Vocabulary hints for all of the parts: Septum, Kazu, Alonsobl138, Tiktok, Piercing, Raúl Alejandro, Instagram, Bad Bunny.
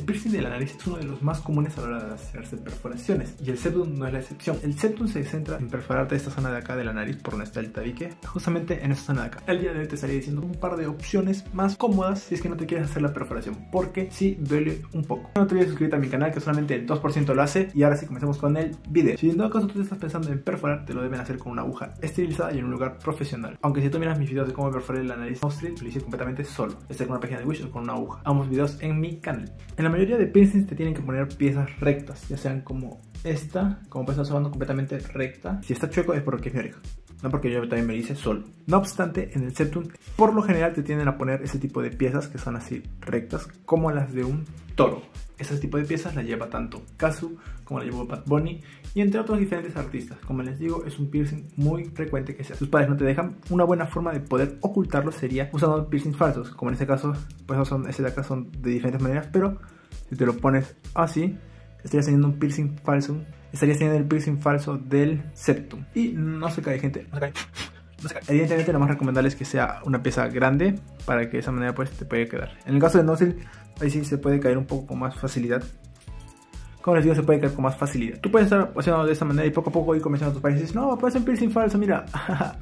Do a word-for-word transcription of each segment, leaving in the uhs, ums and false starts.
El piercing de la nariz es uno de los más comunes a la hora de hacerse perforaciones, y el septum no es la excepción. El septum se centra en perforarte esta zona de acá de la nariz, por donde está el tabique, justamente en esta zona de acá. El día de hoy te estaría diciendo un par de opciones más cómodas si es que no te quieres hacer la perforación, porque sí duele un poco. No te olvides de suscribirte a mi canal, que solamente el dos por ciento lo hace, y ahora sí comencemos con el video. Si en todo caso tú te estás pensando en perforar, te lo deben hacer con una aguja esterilizada y en un lugar profesional. Aunque si tú miras mis videos de cómo perforar la nariz nostril, lo hice completamente solo, este con una página de Wish o con una aguja. Ambos videos en mi canal. En la mayoría de piercings te tienen que poner piezas rectas, ya sean como esta, como puedes estar sobando completamente recta. Si está chueco es porque es mi oreja, no porque yo también me hice solo. No obstante, en el septum por lo general te tienden a poner ese tipo de piezas que son así rectas, como las de un toro. Ese tipo de piezas las lleva tanto Kazu como la llevó Bad Bunny y entre otros diferentes artistas. Como les digo, es un piercing muy frecuente que se hace. Tus padres no te dejan. Una buena forma de poder ocultarlo sería usando piercings falsos, como en este caso, pues no son, ese de acá son de diferentes maneras, pero si te lo pones así, estarías teniendo un piercing falso, estarías teniendo el piercing falso del septum. Y no se cae, gente, no se cae. No se cae. Evidentemente lo más recomendable es que sea una pieza grande para que de esa manera pues te pueda quedar. En el caso de nostril, ahí sí se puede caer un poco con más facilidad. Como les digo, se puede caer con más facilidad. Tú puedes estar haciendo de esa manera y poco a poco ir convenciendo a tus países. No, puedes hacer un piercing falso, mira,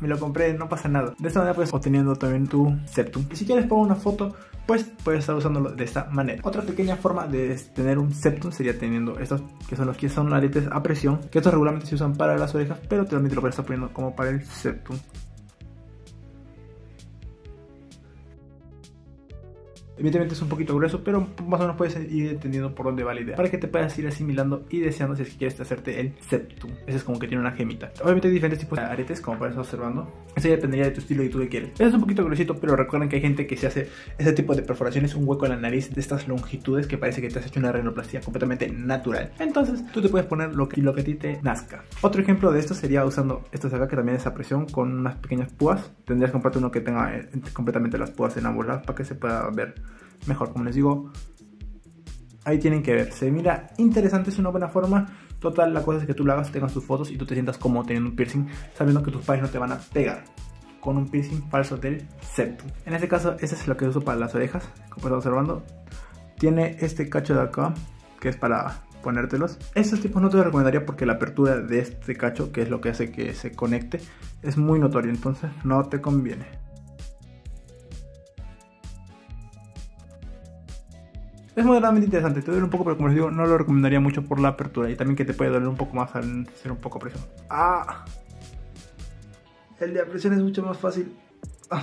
me lo compré, no pasa nada. De esta manera puedes obteniendo también tu septum. Y si quieres poner una foto, pues puedes estar usándolo de esta manera. Otra pequeña forma de tener un septum sería teniendo estos, que son los que son aretes a presión, que estos regularmente se usan para las orejas, pero también te lo puedes estar poniendo como para el septum. Evidentemente es un poquito grueso, pero más o menos puedes ir entendiendo por dónde va la idea, para que te puedas ir asimilando y deseando si es que quieres hacerte el septum. Ese es como que tiene una gemita. Obviamente hay diferentes tipos de aretes, como puedes estar observando. Eso ya dependería de tu estilo y tú que quieres. Este es un poquito gruesito, pero recuerden que hay gente que se hace ese tipo de perforaciones, un hueco en la nariz de estas longitudes que parece que te has hecho una rinoplastía completamente natural. Entonces tú te puedes poner lo que, lo que a ti te nazca. Otro ejemplo de esto sería usando estos acá, que también es a presión, con unas pequeñas púas. Tendrías que comprarte uno que tenga eh, completamente las púas en ambos lados para que se pueda ver mejor. Como les digo, ahí tienen que ver. Se mira interesante, es una buena forma. Total, la cosa es que tú lo hagas, tengas tus fotos y tú te sientas como teniendo un piercing, sabiendo que tus padres no te van a pegar con un piercing falso del septum. En este caso, este es lo que uso para las orejas. Como estás observando, tiene este cacho de acá, que es para ponértelos. Estos tipos no te los recomendaría porque la apertura de este cacho, que es lo que hace que se conecte, es muy notoria, entonces no te conviene. Es moderadamente interesante, te duele un poco, pero como les digo, no lo recomendaría mucho por la apertura y también que te puede doler un poco más al ser un poco presión. ¡Ah! El de presión es mucho más fácil. ¡Ah!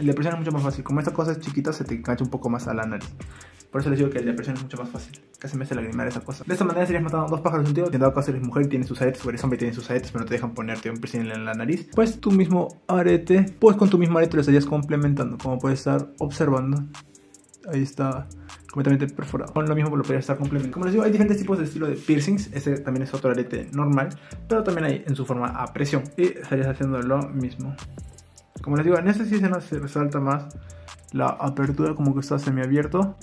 El de presión es mucho más fácil. Como estas cosas chiquitas se te engancha un poco más a la nariz. Por eso les digo que el de presión es mucho más fácil. Casi me hace lagrimar esa cosa. De esta manera serías matando dos pájaros de un tiro. En dado caso eres mujer y tienes sus aretes, o eres hombre y tienes sus aretes, pero no te dejan ponerte un piercing en la nariz. Pues tu mismo arete, pues con tu mismo arete lo estarías complementando, como puedes estar observando. Ahí está completamente perforado. Con lo mismo lo podría estar complementando. Como les digo, hay diferentes tipos de estilo de piercings. Este también es otro arete normal, pero también hay en su forma a presión. Y estarías haciendo lo mismo. Como les digo, en este sí se nos resalta más la apertura, como que está semiabierto.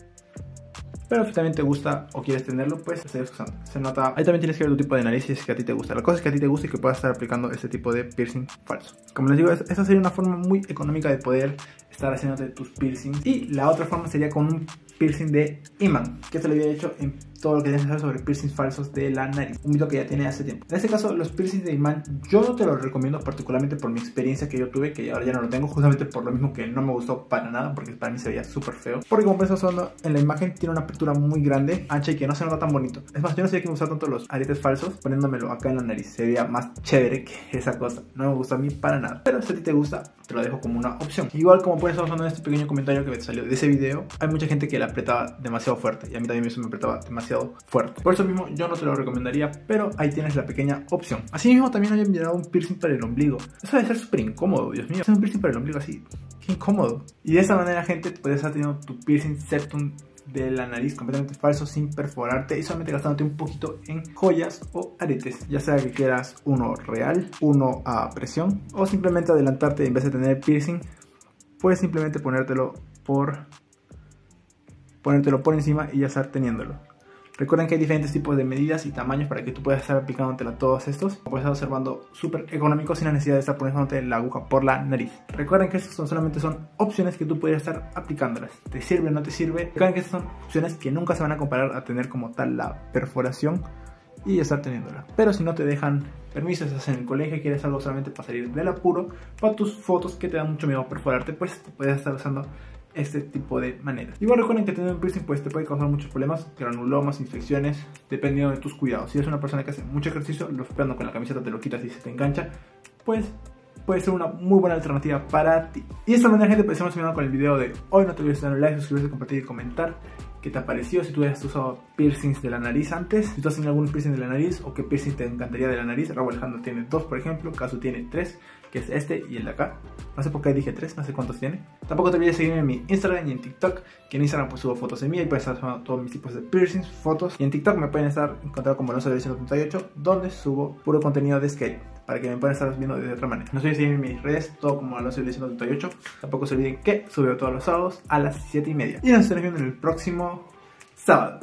Pero si también te gusta o quieres tenerlo, pues estarías usando. Se nota. Ahí también tienes que ver tu tipo de nariz si es que a ti te gusta. La cosa es que a ti te gusta y que puedas estar aplicando este tipo de piercing falso. Como les digo, esta sería una forma muy económica de poder estar haciéndote tus piercings. Y la otra forma sería con un piercing de imán, que esto lo había hecho en todo lo que tienes que saber sobre piercings falsos de la nariz, un mito que ya tiene hace tiempo. En este caso, los piercings de imán yo no te los recomiendo, particularmente por mi experiencia que yo tuve, que ahora ya no lo tengo, justamente por lo mismo que no me gustó para nada, porque para mí se veía súper feo, porque como puedes estar usando en la imagen, tiene una apertura muy grande, ancha y que no se nota tan bonito. Es más, yo no sé qué me usar tanto los aretes falsos poniéndomelo acá en la nariz, sería más chévere que esa cosa, no me gusta a mí para nada, pero si a ti te gusta, te lo dejo como una opción. Igual como puedes estar usando en este pequeño comentario que me salió de ese video, hay mucha gente que la apretaba demasiado fuerte y a mí también eso me apretaba demasiado fuerte. Por eso mismo yo no te lo recomendaría, pero ahí tienes la pequeña opción. Asimismo también habían llenado un piercing para el ombligo. Eso debe ser súper incómodo, Dios mío. Hacer un piercing para el ombligo así, qué incómodo. Y de esa manera, gente, puedes estar teniendo tu piercing septum de la nariz completamente falso sin perforarte y solamente gastándote un poquito en joyas o aretes, ya sea que quieras uno real, uno a presión, o simplemente adelantarte y en vez de tener piercing, puedes simplemente ponértelo por ponértelo por encima y ya estar teniéndolo. Recuerden que hay diferentes tipos de medidas y tamaños para que tú puedas estar aplicándotela a todos estos. Puedes estar observando súper económico sin la necesidad de estar poniéndote la aguja por la nariz. Recuerden que estas son, solamente son opciones que tú puedes estar aplicándolas. ¿Te sirve o no te sirve? Recuerden que estas son opciones que nunca se van a comparar a tener como tal la perforación y estar teniéndola. Pero si no te dejan permiso, estás en el colegio, quieres algo solamente para salir del apuro, para tus fotos que te dan mucho miedo perforarte, pues te puedes estar usando este tipo de maneras. Igual recuerden que tener un piercing pues te puede causar muchos problemas, granulomas, infecciones, dependiendo de tus cuidados. Si eres una persona que hace mucho ejercicio, lo esperando con la camiseta te lo quitas y se te engancha, pues puede ser una muy buena alternativa para ti. Y de esta manera, gente, pues hemos terminado con el video de hoy. No te olvides de dar un like, suscribirte, compartir y comentar qué te ha parecido, si tú has usado piercings de la nariz antes, si tú has tenido algún piercing de la nariz o qué piercing te encantaría de la nariz. Raúl Alejandro tiene dos, por ejemplo, Kazu tiene tres, que es este y el de acá. No sé por qué dije tres, no sé cuántos tiene. Tampoco te olvides de seguirme en mi Instagram y en TikTok, que en Instagram pues subo fotos de mí y puedes estar subiendo todos mis tipos de piercings, fotos. Y en TikTok me pueden estar encontrando como Alonso ciento ochenta y ocho, donde subo puro contenido de skate, para que me puedan estar viendo de otra manera. No se olviden seguirme en mis redes, todo como Alonso ciento ochenta y ocho. Tampoco se olviden que subo todos los sábados a las siete y media. Y nos estaremos viendo en el próximo sábado.